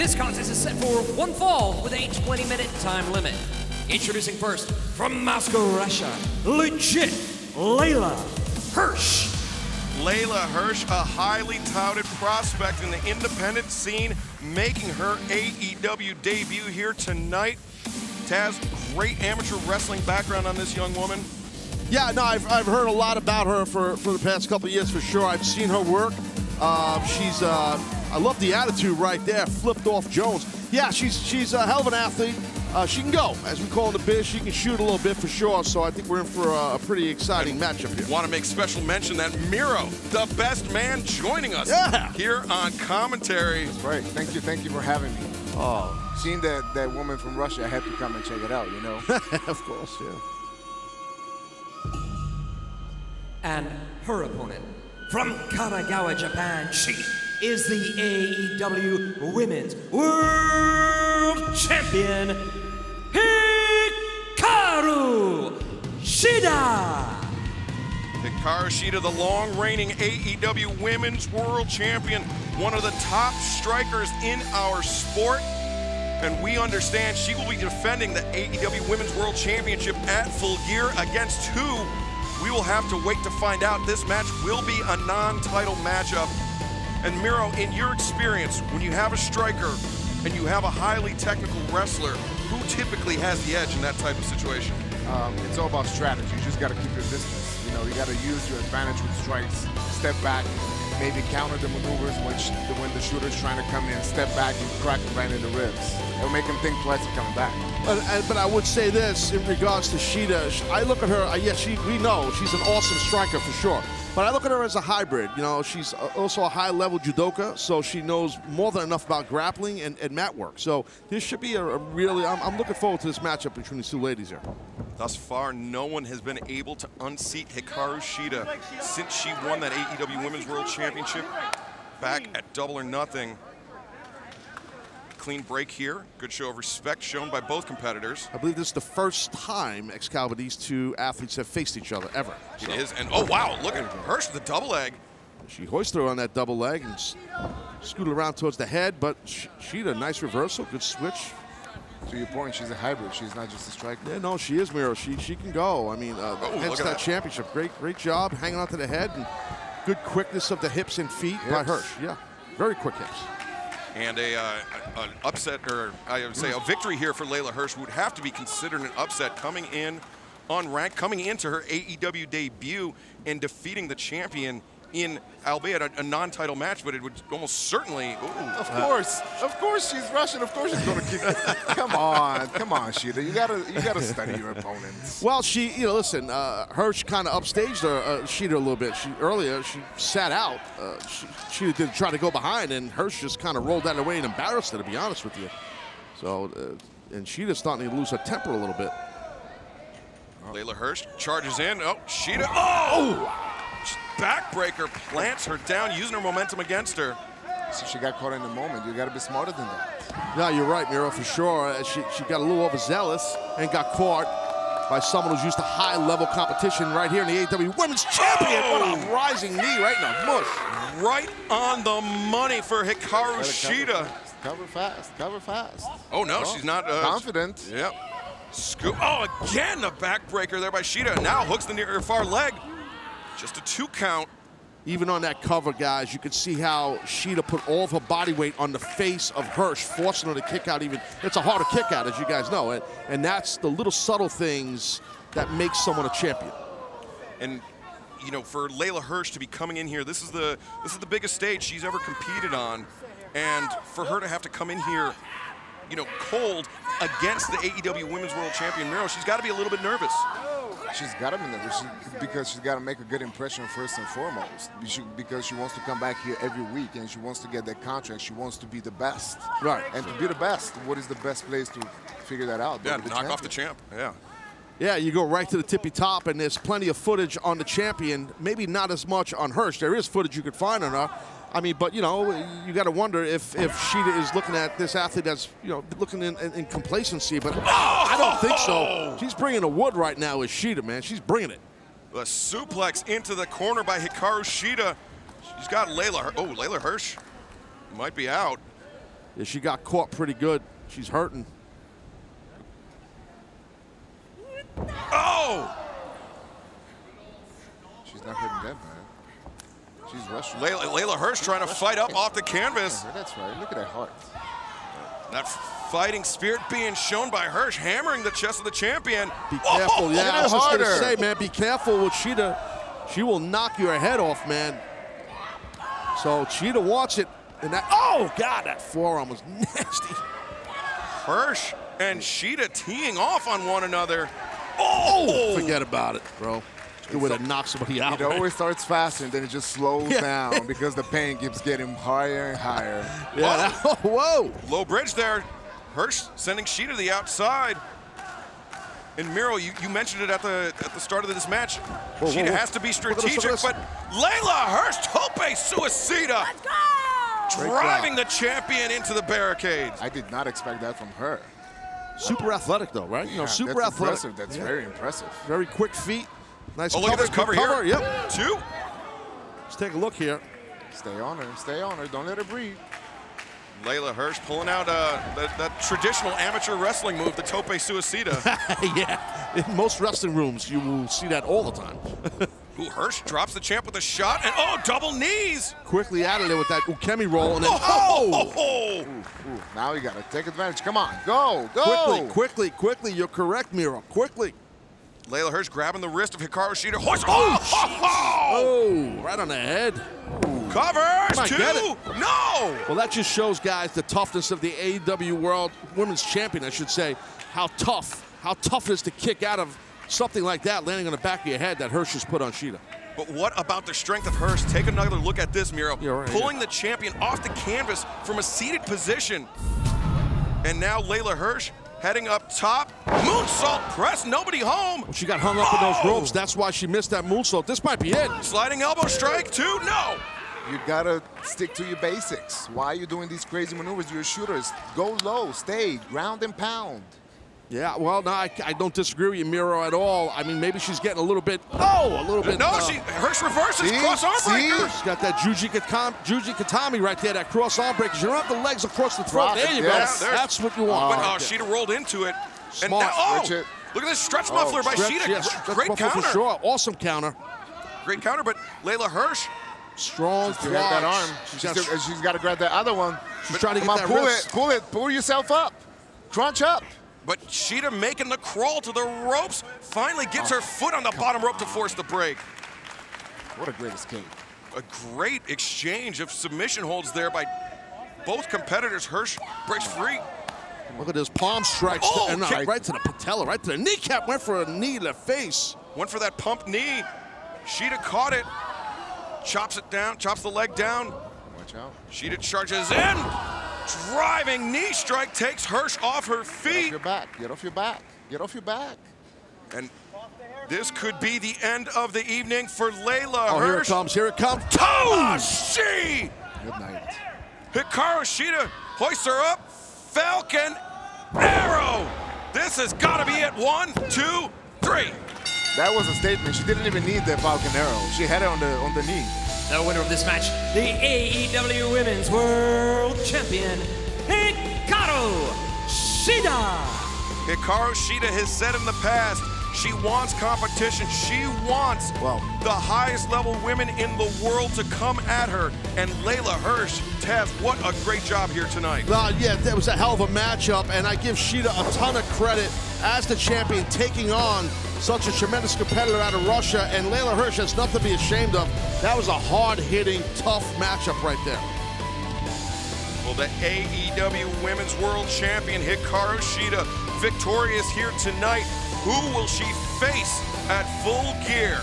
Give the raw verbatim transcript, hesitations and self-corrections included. This contest is set for one fall with a twenty minute time limit. Introducing first, from Moscow, Russia, legit Leyla Hirsch. Leyla Hirsch, a highly touted prospect in the independent scene, making her A E W debut here tonight. Taz, great amateur wrestling background on this young woman. Yeah, no, I've, I've heard a lot about her for, for the past couple of years, for sure. I've seen her work. Uh, she's, uh, I love the attitude right there, flipped off Jones. Yeah, she's, she's a hell of an athlete. Uh, she can go, as we call in the biz. She can shoot a little bit for sure, so I think we're in for a, a pretty exciting and matchup here. Want to make special mention that Miro, the best man, joining us yeah. here on commentary. That's right. Thank you. Thank you for having me. Oh, seeing that, that woman from Russia, I had to come and check it out, you know? Of course, yeah. And her opponent, from Kanagawa, Japan, she is the A E W Women's World Champion, Hikaru Shida. Hikaru Shida, the long reigning A E W Women's World Champion, one of the top strikers in our sport. And we understand she will be defending the A E W Women's World Championship at Full Gear against who? We will have to wait to find out. This match will be a non-title matchup. And Miro, in your experience, when you have a striker and you have a highly technical wrestler, who typically has the edge in that type of situation? Um, it's all about strategy. You just got to keep your distance. You know, you got to use your advantage with strikes, step back, maybe counter the maneuvers which, when the shooter's trying to come in, step back and crack the man in the ribs. It'll make him think twice and come back. But, but I would say this in regards to Shida. I look at her, yes, she, we know she's an awesome striker for sure. But I look at her as a hybrid. You know, she's also a high-level judoka, so she knows more than enough about grappling and, and mat work. So this should be a, a really, I'm, I'm looking forward to this matchup between these two ladies here. Thus far, no one has been able to unseat Hikaru Shida since she won that A E W Women's World Championship back at Double or Nothing. Clean break here. Good show of respect shown by both competitors. I believe this is the first time, Excalibur, these two athletes have faced each other ever. It so. is, and oh wow, look at Hirsch with the double leg. She hoisted her on that double leg and scooted around towards the head, but she, she had a nice reversal, good switch. To your point, she's a hybrid. She's not just a striker. Yeah, no, she is, Miro. She, she can go. I mean, uh, oh, hence that, that championship. Great, great job hanging on to the head and good quickness of the hips and feet hips. by Hirsch. Yeah, very quick hips. And a, uh, an upset, or I would say a victory here for Leyla Hirsch would have to be considered an upset, coming in unranked, coming into her A E W debut and defeating the champion in, albeit a, a non-title match, but it would almost certainly, ooh. Of course, of course she's Russian, of course she's gonna kick it. Come on, come on, Shida, you gotta, you gotta study your opponents. Well, she, you know, listen, uh, Hirsch kind of upstaged her, uh, Shida a little bit. She, earlier, she sat out. Uh, she, she did try to go behind, and Hirsch just kind of rolled that away and embarrassed her, to be honest with you. So, uh, and Shida's starting to lose her temper a little bit. Oh. Leyla Hirsch charges in, oh, Shida, oh! Backbreaker, plants her down, using her momentum against her. So she got caught in the moment. You got to be smarter than that. No, you're right, Miro, for sure. She, she got a little overzealous and got caught by someone who's used to high-level competition right here in the A E W Women's Champion. Oh! What a rising knee right now. Mush. Right on the money for Hikaru Shida. Cover fast, cover fast. Oh, no, oh, she's not. Uh, confident. Yep. Scoop. Oh, again, the backbreaker there by Shida. Now hooks the near far leg. Just a two count. Even on that cover, guys, you can see how Shida put all of her body weight on the face of Hirsch, forcing her to kick out even. It's a harder kick out, as you guys know. And, and that's the little subtle things that make someone a champion. And, you know, for Leyla Hirsch to be coming in here, this is the, this is the biggest stage she's ever competed on. And for her to have to come in here, you know, cold against the A E W Women's World Champion, Miro, she's got to be a little bit nervous. She's got him in there she, because she's got to make a good impression first and foremost. She, because she wants to come back here every week and she wants to get that contract. She wants to be the best. Right. And to be the best, what is the best place to figure that out? Yeah, knock champion. off the champ. Yeah. Yeah, you go right to the tippy top, and there's plenty of footage on the champion. Maybe not as much on Hirsch. There is footage you could find on her. I mean, but, you know, you got to wonder if, if Shida is looking at this athlete that's, you know, looking in, in, in complacency, but oh! I don't think so. She's bringing the wood right now is Shida, man. She's bringing it. The suplex into the corner by Hikaru Shida. She's got Leyla. Oh, Leyla Hirsch might be out. Yeah, she got caught pretty good. She's hurting. Oh! She's not hurting that bad. She's rushing. Leyla, Leyla Hirsch trying to fight up off the canvas. Yeah, that's right. Look at her heart. That fighting spirit being shown by Hirsch, hammering the chest of the champion. Be careful. Oh, yeah, I was harder. just going to say, man, be careful with Shida. She will knock your head off, man. So Shida wants it. And that, oh, God, that forearm was nasty. Hirsch and Shida teeing off on one another. Oh! Forget about it, bro. It's good way to knock somebody out. It right? always starts faster, and then it just slows yeah. down because the pain keeps getting higher and higher. yeah, whoa. That, whoa! Low bridge there. Hirsch sending Shida to the outside. And Miro, you, you mentioned it at the at the start of this match. Whoa, Shida whoa, whoa. has to be strategic, look at this, look at this. But Leyla Hirsch, tope suicida. Let's go! Driving the champion into the barricade. I did not expect that from her. Super athletic, though, right? Yeah, you know, super that's athletic. Impressive. That's yeah. very impressive. Very quick feet. Nice oh, cover. Look at this cover, cover here. Yep. Two. Let's take a look here. Stay on her. Stay on her. Don't let her breathe. Leyla Hirsch pulling out uh, that, that traditional amateur wrestling move, the tope suicida. yeah. In most wrestling rooms, you will see that all the time. Ooh, Hirsch drops the champ with a shot, and oh, double knees! Quickly out of there with that ukemi roll, and then oh! oh, oh. Ooh, ooh. Now you gotta take advantage. Come on, go, go! Quickly, quickly, quickly. You're correct, Miro. Quickly. Leyla Hirsch grabbing the wrist of Hikaru Shida. Oh, oh, oh, oh! Right on the head. Ooh. Covers on, two. No! Well, that just shows, guys, the toughness of the A E W World Women's Champion, I should say. How tough, how tough it is to kick out of something like that, landing on the back of your head that Hirsch has put on Shida. But what about the strength of Hirsch? Take another look at this, Miro. Yeah, right, Pulling yeah. the champion off the canvas from a seated position. And now Leyla Hirsch heading up top. Moonsault press, nobody home. Well, she got hung up in oh! those ropes. That's why she missed that moonsault. This might be it. Sliding elbow strike, two, no. You gotta stick to your basics. Why are you doing these crazy maneuvers? You're shooters. Go low, stay, ground and pound. Yeah, well, no, I, I don't disagree with you, Miro, at all. I mean, maybe she's getting a little bit, oh, a little bit. No, uh, she, Hirsch reverses, see, cross arm breaker. She's got that Juji Katami right there, that cross arm breaker. You don't have the legs across the throat. Rock there you yes. go. There's, That's what you want. But, oh, right Shida rolled into it. Smart. And now, oh, it. look at this stretch oh, muffler by stretch, Shida. Yes, Great counter. For sure. Awesome counter. Great counter, but Leyla Hirsch. Strong. She's got that arm. She's, she's, still, she's got to grab that other one. She's but, trying to get on, that pull wrist. Pull it, pull it, pull yourself up. Crunch up. But Shida making the crawl to the ropes, finally gets oh, her foot on the bottom rope to force the break. What a great escape. A great exchange of submission holds there by both competitors. Hirsch breaks free. Look at his palm strikes oh, to, and okay. right to the patella, right to the kneecap. Went for a knee to the face. Went for that pump knee. Shida caught it. Chops it down, chops the leg down. Watch out. Shida charges in. Driving knee strike takes Hirsch off her feet. Get off your back, get off your back, get off your back. And this could be the end of the evening for Leyla oh, Hirsch. Here it comes, here it comes. Toshi! Good night. Hikaru Shida hoists her up. Falcon Arrow! This has got to be it. One, two, three. That was a statement. She didn't even need the Falcon Arrow. She had it on the, on the knee. The winner of this match, the A E W Women's World Champion, Hikaru Shida. Hikaru Shida has said in the past, she wants competition. She wants well, the highest level women in the world to come at her. And Leyla Hirsch, Taz, what a great job here tonight. Well, yeah, that was a hell of a matchup. And I give Shida a ton of credit as the champion taking on such a tremendous competitor out of Russia, and Leyla Hirsch has nothing to be ashamed of. That was a hard-hitting, tough matchup right there. Well, the A E W Women's World Champion, Hikaru Shida, victorious here tonight. Who will she face at Full Gear?